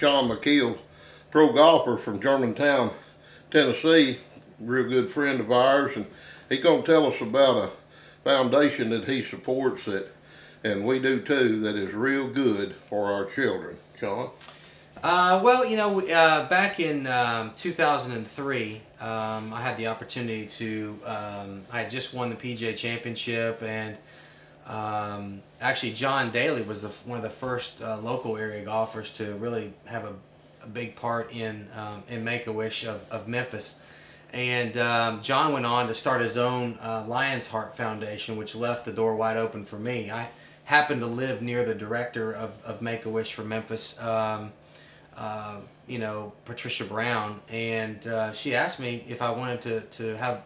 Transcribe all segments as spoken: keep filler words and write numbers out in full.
Shaun Micheel, pro golfer from Germantown, Tennessee, real good friend of ours, and he's going to tell us about a foundation that he supports that, and we do too, that is real good for our children. Shaun? Uh, well, you know, uh, back in um, two thousand three, um, I had the opportunity to, um, I had just won the P G A Championship, and um, actually John Daly was the, one of the first uh, local area golfers to really have a, a big part in, um, in Make-A-Wish of, of Memphis. And um, John went on to start his own uh, Lion's Heart Foundation, which left the door wide open for me. I happened to live near the director of, of Make-A-Wish for Memphis, um, uh, you know, Patricia Brown, and uh, she asked me if I wanted to, to have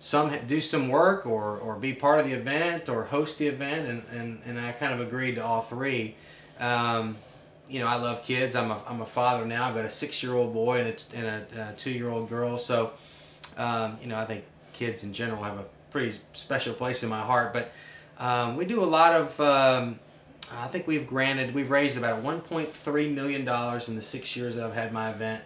some do some work or, or be part of the event or host the event, and, and, and I kind of agreed to all three. Um, You know, I love kids. I'm a, I'm a father now. I've got a six-year-old boy and a, and a, a two-year-old girl. So, um, you know, I think kids in general have a pretty special place in my heart. But um, we do a lot of, um, I think we've granted, we've raised about one point three million dollars in the six years that I've had my event.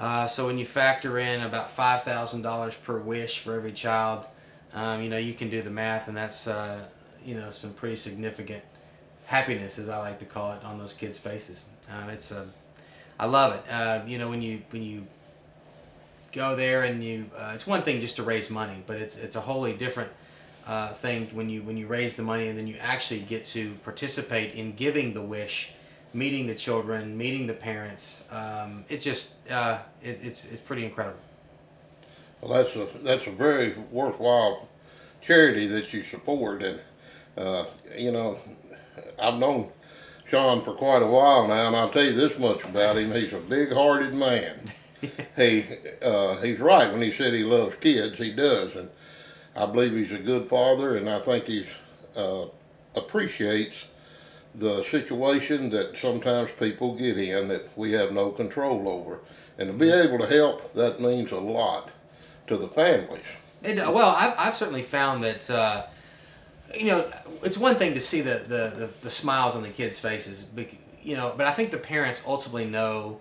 Uh, so when you factor in about five thousand dollars per wish for every child, um, you know, you can do the math, and that's, uh, you know, some pretty significant happiness, as I like to call it, on those kids' faces. Uh, it's a, uh, I love it. Uh, you know, when you when you go there and you, uh, it's one thing just to raise money, but it's it's a wholly different uh, thing when you when you raise the money and then you actually get to participate in giving the wish, meeting the children, meeting the parents. Um, it just uh, it, it's it's pretty incredible. Well, that's a that's a very worthwhile charity that you support, and uh, you know. I've known Shaun for quite a while now, and I'll tell you this much about him. He's a big-hearted man. he uh, He's right when he said he loves kids. He does, and I believe he's a good father, and I think he uh, appreciates the situation that sometimes people get in that we have no control over. And to be able to help, that means a lot to the families. It, well, I've, I've certainly found that... Uh, You know, it's one thing to see the, the, the, the smiles on the kids' faces, but, you know, but I think the parents ultimately know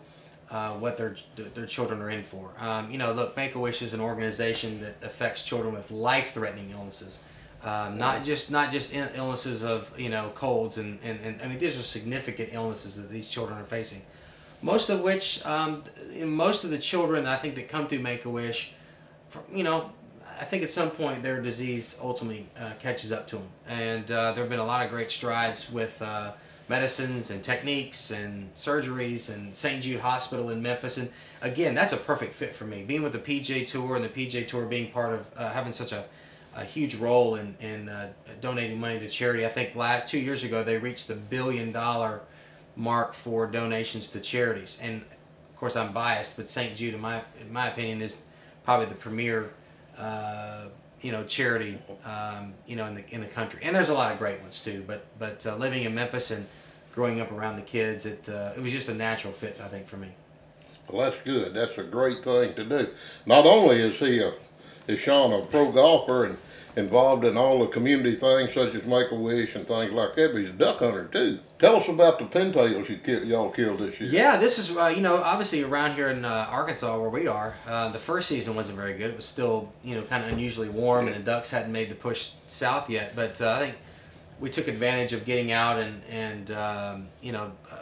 uh, what their, their children are in for. Um, you know, look, Make-A-Wish is an organization that affects children with life-threatening illnesses, um, not just not just illnesses of, you know, colds, and, and, and I mean, these are significant illnesses that these children are facing. Most of which, um, most of the children, I think, that come through Make-A-Wish, you know, I think at some point their disease ultimately uh, catches up to them, and uh, there have been a lot of great strides with uh, medicines and techniques and surgeries, and Saint Jude Hospital in Memphis, and again, that's a perfect fit for me. Being with the P G A Tour, and the P G A Tour being part of uh, having such a, a huge role in, in uh, donating money to charity. I think last two years ago they reached the billion dollar mark for donations to charities, and of course I'm biased, but Saint Jude in my, in my opinion is probably the premier Uh, you know, charity, um, you know, in the in the country, and there's a lot of great ones too. But but uh, living in Memphis and growing up around the kids, it uh, it was just a natural fit, I think, for me. Well, that's good. That's a great thing to do. Not only is he a is Shaun a pro golfer and involved in all the community things such as Make-A-Wish and things like that, but he's a duck hunter too. Tell us about the pintails you kill, y'all killed this year. Yeah, this is, uh, you know, obviously around here in uh, Arkansas where we are, uh, the first season wasn't very good. It was still, you know, kind of unusually warm, and the ducks hadn't made the push south yet. But uh, I think we took advantage of getting out and, and um, you know, uh,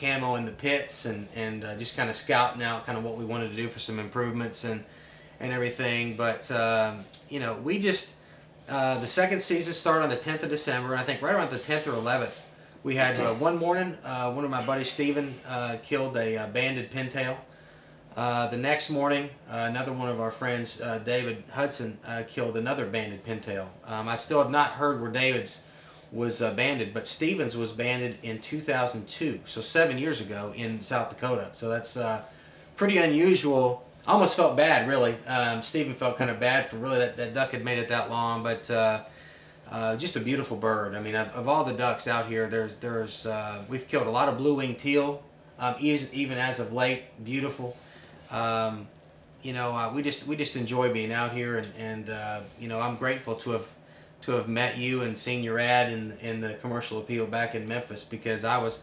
camo in the pits and, and uh, just kind of scouting out kind of what we wanted to do for some improvements and, and everything. But, um, you know, we just, uh, the second season started on the tenth of December, and I think right around the tenth or eleventh, we had uh, one morning, uh, one of my buddies, Stephen, uh, killed a uh, banded pintail. Uh, the next morning, uh, another one of our friends, uh, David Hudson, uh, killed another banded pintail. Um, I still have not heard where David's was uh, banded, but Stephen's was banded in two thousand two, so seven years ago in South Dakota. So that's uh, pretty unusual. I almost felt bad, really. Um, Stephen felt kind of bad for really that, that duck had made it that long, but... Uh, Uh, just a beautiful bird. I mean, of, of all the ducks out here, there's, there's, uh, we've killed a lot of blue-winged teal, um, even, even as of late. Beautiful. Um, you know, uh, we just, we just enjoy being out here, and, and uh, you know, I'm grateful to have, to have met you and seen your ad in, in the commercial appeal back in Memphis, because I was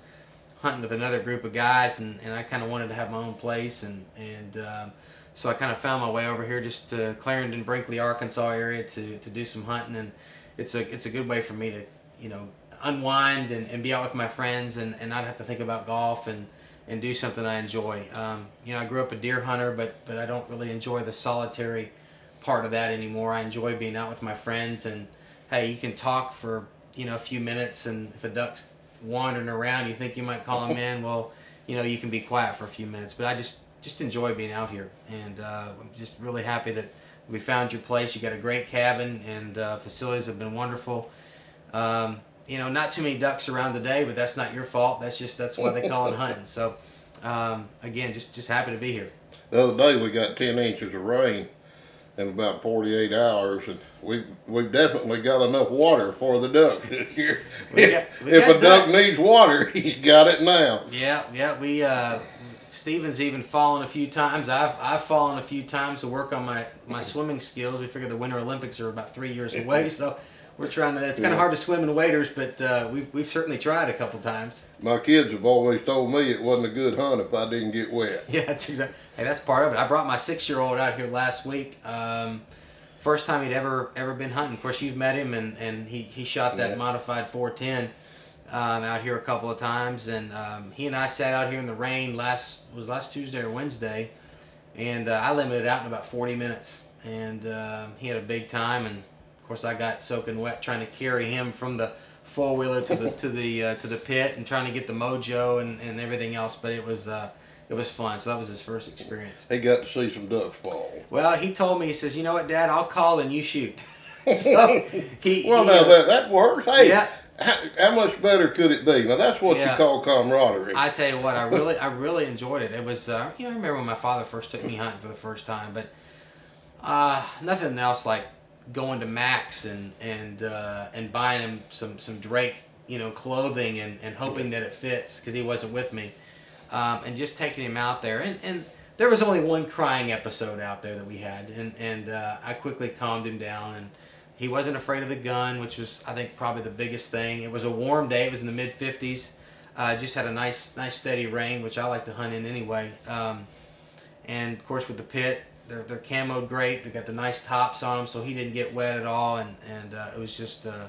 hunting with another group of guys, and, and I kind of wanted to have my own place, and and um, so I kind of found my way over here, just to Clarendon, Brinkley, Arkansas area, to to do some hunting, and it's a it's a good way for me to, you know, unwind and, and be out with my friends, and, and not have to think about golf, and and do something I enjoy. Um, you know, I grew up a deer hunter, but but I don't really enjoy the solitary part of that anymore. I enjoy being out with my friends, and hey, you can talk for, you know, a few minutes, and if a duck's wandering around, you think you might call him in, well, you know, you can be quiet for a few minutes. But I just just enjoy being out here, and uh, I'm just really happy that we found your place. You got a great cabin, and uh, facilities have been wonderful. Um, you know, not too many ducks around today, but that's not your fault. That's just that's why they call it hunting. So um, again, just just happy to be here. The other day we got ten inches of rain in about forty-eight hours, and we've, we've definitely got enough water for the duck this year. We got, we if got a duck, duck needs water, he's got it now. Yeah, yeah. We uh, Stephen's even fallen a few times. I've, I've fallen a few times to work on my, my swimming skills. We figure the Winter Olympics are about three years away, so we're trying to. It's kind of yeah. hard to swim in waders, but uh, we've, we've certainly tried a couple times. My kids have always told me it wasn't a good hunt if I didn't get wet. Yeah, that's exactly. Hey, that's part of it. I brought my six-year-old out here last week. Um, first time he'd ever ever been hunting. Of course, you've met him, and and he he shot that yeah. modified four ten um, out here a couple of times, and um, he and I sat out here in the rain last was last Tuesday or Wednesday, and uh, I limited out in about forty minutes, and uh, he had a big time, and. Of course, I got soaking wet trying to carry him from the four wheeler to the to the uh, to the pit, and trying to get the mojo and, and everything else. But it was uh, it was fun. So that was his first experience. He got to see some ducks fall. Well, he told me, he says, "You know what, Dad? I'll call and you shoot." So he well, he, now that that works. Hey, yeah. how, how much better could it be? Now that's what yeah. you call camaraderie. I tell you what, I really I really enjoyed it. It was uh, you know, I remember when my father first took me hunting for the first time, but uh, nothing else like. Going to Max and and uh, and buying him some some Drake, you know, clothing, and, and hoping that it fits, because he wasn't with me, um, and just taking him out there, and and there was only one crying episode out there that we had, and and uh, I quickly calmed him down, and he wasn't afraid of the gun, which was, I think, probably the biggest thing. It was a warm day; it was in the mid fifties. Uh, just had a nice nice steady rain, which I like to hunt in anyway, um, and of course with the pit. They're, they're camoed great. They got the nice tops on them, so he didn't get wet at all, and and uh, it was just uh,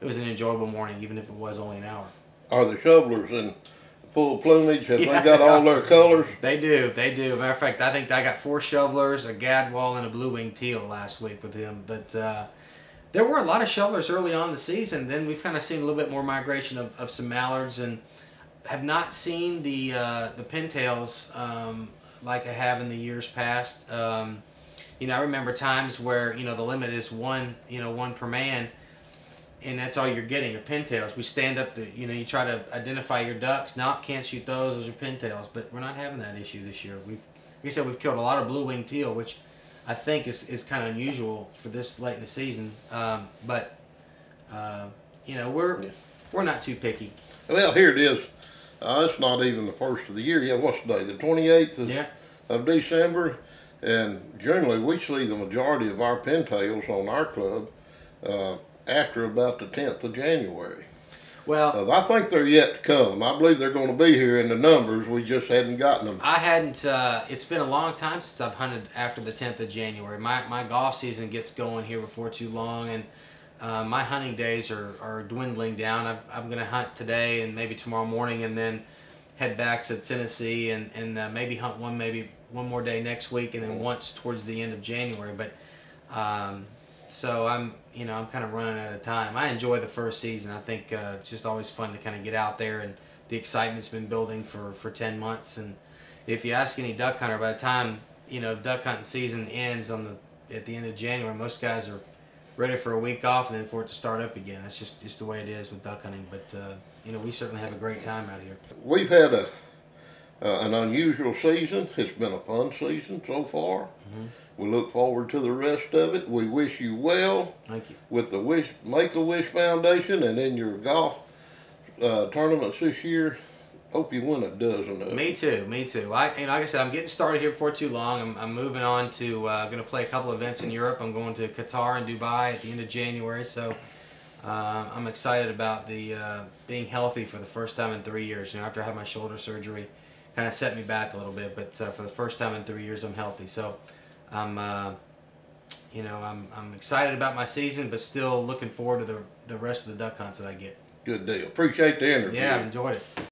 it was an enjoyable morning, even if it was only an hour. Are the shovelers in full plumage? Have yeah, they got they all their colors? They do, they do. Matter of fact, I think I got four shovelers, a gadwall, and a blue-winged teal last week with him. But uh, there were a lot of shovelers early on in the season. Then we've kind of seen a little bit more migration of, of some mallards, and have not seen the uh, the pintails. Um, like I have in the years past. Um, you know, I remember times where, you know, the limit is one, you know, one per man, and that's all you're getting are pintails. We stand up to, you know, you try to identify your ducks. Nope, can't shoot those, those are pintails. But we're not having that issue this year. We've, like I said, we've killed a lot of blue-winged teal, which I think is, is kind of unusual for this late in the season. Um, but, uh, you know, we're, we're not too picky. Well, here it is. Uh, it's not even the first of the year. Yeah, what's today? The twenty-eighth of, yeah. of December. And generally, we see the majority of our pintails on our club uh, after about the tenth of January. Well, uh, I think they're yet to come. I believe they're going to be here in the numbers. We just hadn't gotten them. I hadn't. Uh, it's been a long time since I've hunted after the tenth of January. My my golf season gets going here before too long, and. Uh, my hunting days are, are dwindling down. I've, I'm going to hunt today and maybe tomorrow morning, and then head back to Tennessee, and, and uh, maybe hunt one maybe one more day next week, and then once towards the end of January. But um, so I'm you know I'm kind of running out of time. I enjoy the first season. I think uh, it's just always fun to kind of get out there, and the excitement's been building for for ten months. And if you ask any duck hunter, by the time you know duck hunting season ends on the at the end of January, most guys are ready for a week off and then for it to start up again. That's just, just the way it is with duck hunting. But, uh, you know, we certainly have a great time out here. We've had a uh, an unusual season. It's been a fun season so far. Mm-hmm. We look forward to the rest of it. We wish you well. Thank you. With the wish, Make-A-Wish Foundation and in your golf uh, tournaments this year. Hope you win a dozen of them. Me too, me too. I, and like I said, I'm getting started here before too long. I'm, I'm moving on to, uh, going to play a couple events in Europe. I'm going to Qatar and Dubai at the end of January. So Um, I'm excited about the uh, being healthy for the first time in three years. You know, after I had my shoulder surgery, kind of set me back a little bit, but uh, for the first time in three years, I'm healthy. So, I'm, uh, you know, I'm I'm excited about my season, but still looking forward to the the rest of the duck hunts that I get. Good deal. Appreciate the interview. Yeah, I've enjoyed it.